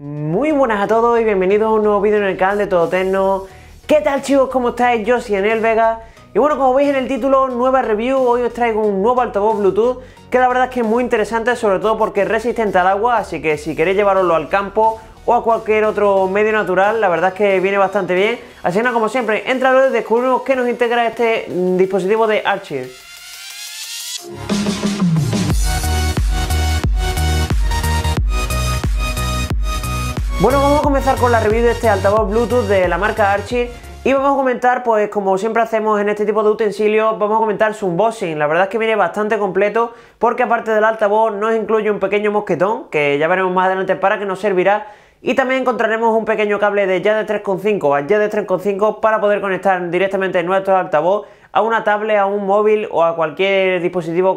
Muy buenas a todos y bienvenidos a un nuevo vídeo en el canal de Todo Tecno. ¿Qué tal, chicos? ¿Cómo estáis? Yo soy Daniel Vega. Y bueno, como veis en el título, nueva review. Hoy os traigo un nuevo altavoz Bluetooth que la verdad es que es muy interesante, sobre todo porque es resistente al agua, así que si queréis llevaroslo al campo o a cualquier otro medio natural, la verdad es que viene bastante bien. Así que nada, como siempre, entrad y descubrimos qué nos integra este dispositivo de Archeer. Bueno, vamos a comenzar con la review de este altavoz Bluetooth de la marca Archeer y vamos a comentar, pues como siempre hacemos en este tipo de utensilios, vamos a comentar su unboxing. La verdad es que viene bastante completo porque aparte del altavoz nos incluye un pequeño mosquetón que ya veremos más adelante para qué nos servirá, y también encontraremos un pequeño cable de ya de 3.5 a ya de 3.5 para poder conectar directamente nuestro altavoz a una tablet, a un móvil o a cualquier dispositivo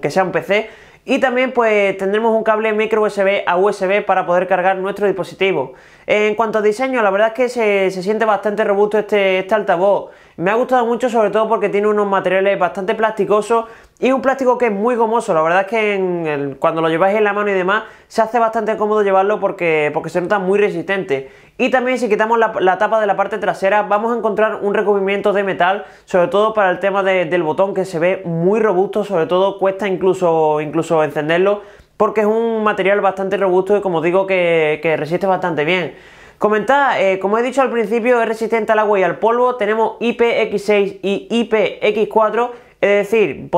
que sea un PC. Y también pues tendremos un cable micro USB a USB para poder cargar nuestro dispositivo. En cuanto a diseño, la verdad es que se siente bastante robusto este altavoz. Me ha gustado mucho, sobre todo porque tiene unos materiales bastante plasticosos y un plástico que es muy gomoso. La verdad es que cuando lo lleváis en la mano y demás, se hace bastante cómodo llevarlo porque se nota muy resistente. Y también si quitamos la tapa de la parte trasera, vamos a encontrar un recubrimiento de metal, sobre todo para el tema del botón, que se ve muy robusto, sobre todo cuesta incluso encenderlo porque es un material bastante robusto y, como digo, que resiste bastante bien. Comentad, como he dicho al principio, es resistente al agua y al polvo. Tenemos IPX6 y IPX4, es decir,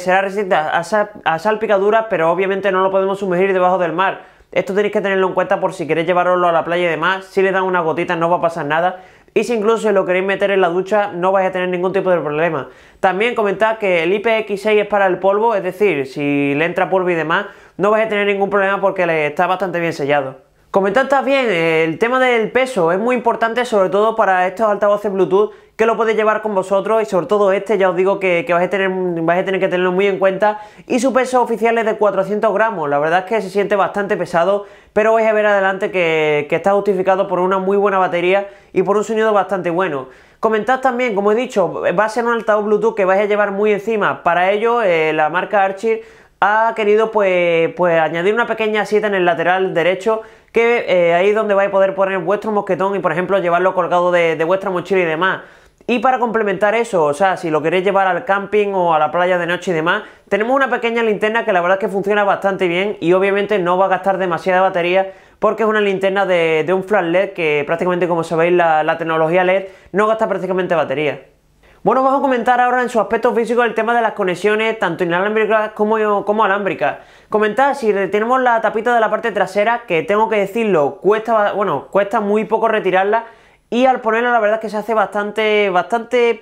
será resistente a salpicaduras, pero obviamente no lo podemos sumergir debajo del mar. Esto tenéis que tenerlo en cuenta por si queréis llevaroslo a la playa y demás. Si le dan unas gotitas no va a pasar nada. Y si incluso lo queréis meter en la ducha, no vais a tener ningún tipo de problema. También comentad que el IPX6 es para el polvo, es decir, si le entra polvo y demás, no vais a tener ningún problema porque está bastante bien sellado. Comentad también el tema del peso. Es muy importante, sobre todo para estos altavoces Bluetooth, que lo podéis llevar con vosotros, y sobre todo este, ya os digo que vais a tener que tenerlo muy en cuenta. Y su peso oficial es de 400 gramos, la verdad es que se siente bastante pesado, pero vais a ver adelante que está justificado por una muy buena batería y por un sonido bastante bueno. Comentad también, como he dicho, va a ser un altavoz Bluetooth que vais a llevar muy encima. Para ello, la marca Archeer ha querido pues añadir una pequeña seta en el lateral derecho, que ahí es donde vais a poder poner vuestro mosquetón y, por ejemplo, llevarlo colgado de vuestra mochila y demás. Y para complementar eso, o sea, si lo queréis llevar al camping o a la playa de noche y demás, tenemos una pequeña linterna que la verdad es que funciona bastante bien y obviamente no va a gastar demasiada batería porque es una linterna de un flash LED que, prácticamente, como sabéis, la tecnología LED no gasta prácticamente batería. Bueno, vamos a comentar ahora en su aspecto físico el tema de las conexiones, tanto inalámbricas como alámbricas. Comentad, si tenemos la tapita de la parte trasera, que tengo que decirlo, cuesta muy poco retirarla, y al ponerla la verdad es que se hace bastante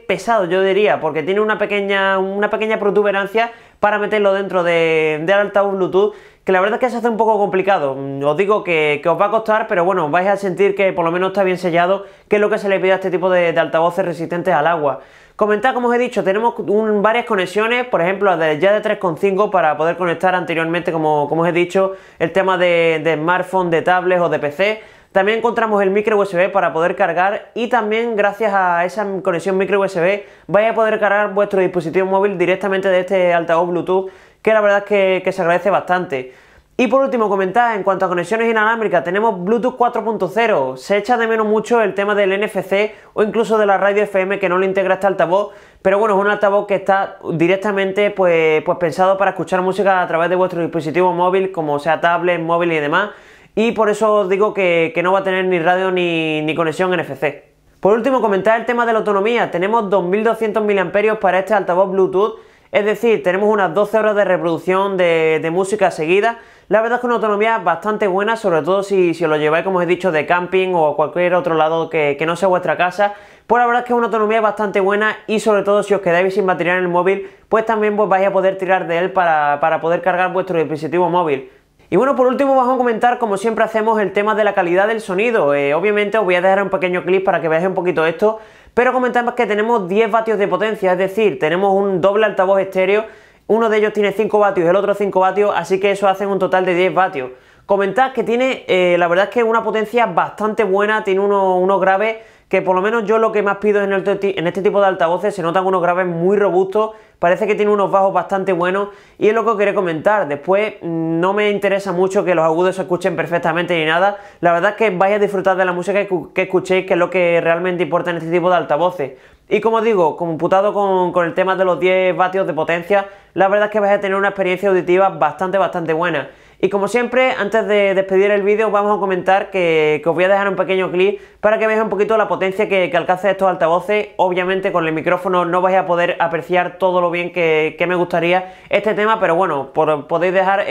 pesado, yo diría, porque tiene una pequeña protuberancia para meterlo dentro del altavoz Bluetooth, que la verdad es que se hace un poco complicado. Os digo que os va a costar, pero bueno, vais a sentir que por lo menos está bien sellado, que es lo que se le pide a este tipo de altavoces resistentes al agua. Comentad, como os he dicho, tenemos varias conexiones, por ejemplo, ya de 3.5 para poder conectar anteriormente, como os he dicho, el tema de smartphone, de tablets o de PC. También encontramos el micro USB para poder cargar, y también, gracias a esa conexión micro USB, vais a poder cargar vuestro dispositivo móvil directamente de este altavoz Bluetooth, que la verdad es que se agradece bastante. Y por último, comentad, en cuanto a conexiones inalámbricas, tenemos Bluetooth 4.0. Se echa de menos mucho el tema del NFC o incluso de la radio FM, que no le integra este altavoz, pero bueno, es un altavoz que está directamente pues pensado para escuchar música a través de vuestro dispositivo móvil, como sea tablet, móvil y demás. Y por eso os digo que no va a tener ni radio ni conexión NFC. Por último, comentar el tema de la autonomía. Tenemos 2200 mAh para este altavoz Bluetooth, es decir, tenemos unas 12 horas de reproducción de música seguida. La verdad es que una autonomía bastante buena, sobre todo si os lo lleváis, como os he dicho, de camping o a cualquier otro lado que no sea vuestra casa. Pues la verdad es que es una autonomía bastante buena, y sobre todo si os quedáis sin batería en el móvil, pues también vais a poder tirar de él para poder cargar vuestro dispositivo móvil. Y bueno, por último vamos a comentar, como siempre hacemos, el tema de la calidad del sonido. Obviamente os voy a dejar un pequeño clip para que veáis un poquito esto, pero comentamos que tenemos 10 vatios de potencia, es decir, tenemos un doble altavoz estéreo, uno de ellos tiene 5 vatios, el otro 5 vatios, así que eso hace un total de 10 vatios. Comentad que tiene, la verdad es que una potencia bastante buena, tiene unos graves que por lo menos yo lo que más pido en este tipo de altavoces, se notan unos graves muy robustos, parece que tiene unos bajos bastante buenos y es lo que quería comentar. Después no me interesa mucho que los agudos se escuchen perfectamente ni nada, la verdad es que vais a disfrutar de la música que escuchéis, que es lo que realmente importa en este tipo de altavoces. Y como digo, computado con el tema de los 10 vatios de potencia, la verdad es que vais a tener una experiencia auditiva bastante buena. Y como siempre, antes de despedir el vídeo, vamos a comentar que os voy a dejar un pequeño clip para que veáis un poquito la potencia que alcanza estos altavoces. Obviamente con el micrófono no vais a poder apreciar todo lo bien que me gustaría este tema, pero bueno, podéis dejar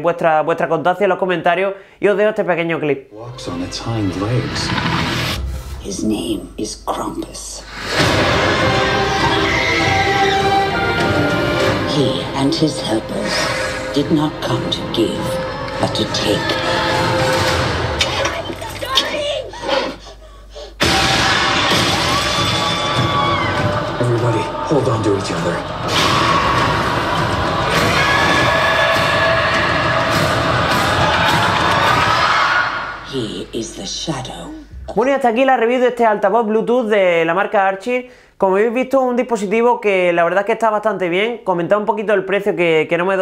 vuestra constancia en los comentarios y os dejo este pequeño clip. His name is Krampus. He and his helpers did not come to give, but to take. Everybody, hold on to each other. Bueno, y hasta aquí la review de este altavoz Bluetooth de la marca Archeer. Como habéis visto, un dispositivo que la verdad es que está bastante bien. Comentad un poquito el precio que no me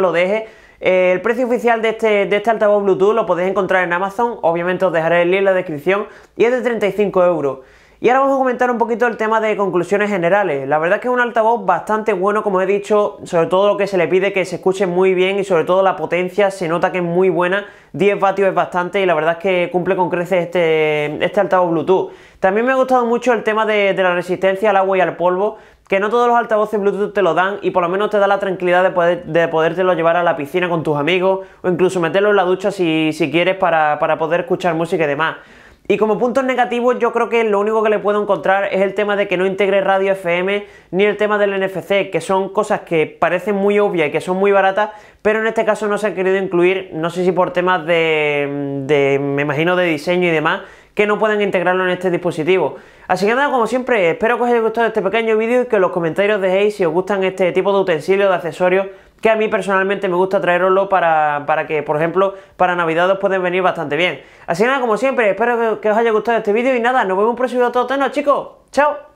lo deje. El precio oficial de este altavoz Bluetooth lo podéis encontrar en Amazon, obviamente os dejaré el link en la descripción, y es de 35 euros. Y ahora vamos a comentar un poquito el tema de conclusiones generales. La verdad es que es un altavoz bastante bueno, como he dicho, sobre todo lo que se le pide, que se escuche muy bien, y sobre todo la potencia se nota que es muy buena, 10 vatios es bastante y la verdad es que cumple con creces este altavoz Bluetooth. También me ha gustado mucho el tema de la resistencia al agua y al polvo, que no todos los altavoces Bluetooth te lo dan y por lo menos te da la tranquilidad de podértelo llevar a la piscina con tus amigos o incluso meterlo en la ducha si quieres para poder escuchar música y demás. Y como puntos negativos, yo creo que lo único que le puedo encontrar es el tema de que no integre radio FM ni el tema del NFC, que son cosas que parecen muy obvias y que son muy baratas, pero en este caso no se han querido incluir, no sé si por temas me imagino, de diseño y demás, que no pueden integrarlo en este dispositivo. Así que nada, como siempre, espero que os haya gustado este pequeño vídeo y que en los comentarios dejéis si os gustan este tipo de utensilios, de accesorios, que a mí personalmente me gusta traeroslo para que, por ejemplo, para Navidad os pueden venir bastante bien. Así que nada, como siempre, espero que os haya gustado este vídeo y nada, nos vemos en un próximo Todo Tecno, chicos. ¡Chao!